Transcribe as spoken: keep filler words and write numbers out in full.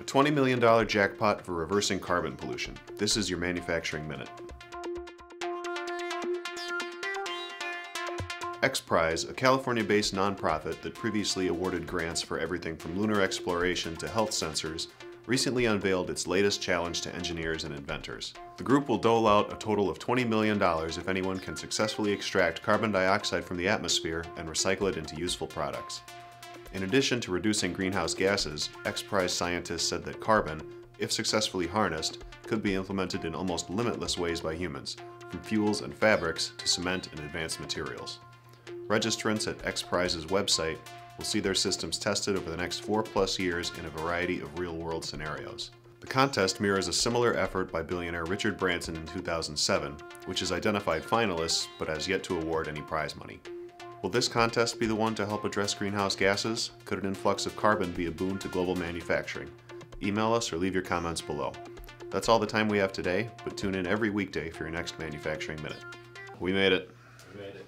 A twenty million dollar jackpot for reversing carbon pollution. This is your Manufacturing Minute. XPRIZE, a California-based nonprofit that previously awarded grants for everything from lunar exploration to health sensors, recently unveiled its latest challenge to engineers and inventors. The group will dole out a total of twenty million dollars if anyone can successfully extract carbon dioxide from the atmosphere and recycle it into useful products. In addition to reducing greenhouse gases, XPRIZE scientists said that carbon, if successfully harnessed, could be implemented in almost limitless ways by humans, from fuels and fabrics to cement and advanced materials. Registrants at XPRIZE's website will see their systems tested over the next four plus years in a variety of real-world scenarios. The contest mirrors a similar effort by billionaire Richard Branson in two thousand seven, which has identified finalists but has yet to award any prize money. Will this contest be the one to help address greenhouse gases? Could an influx of carbon be a boon to global manufacturing? Email us or leave your comments below. That's all the time we have today, but tune in every weekday for your next Manufacturing Minute. We made it. We made it.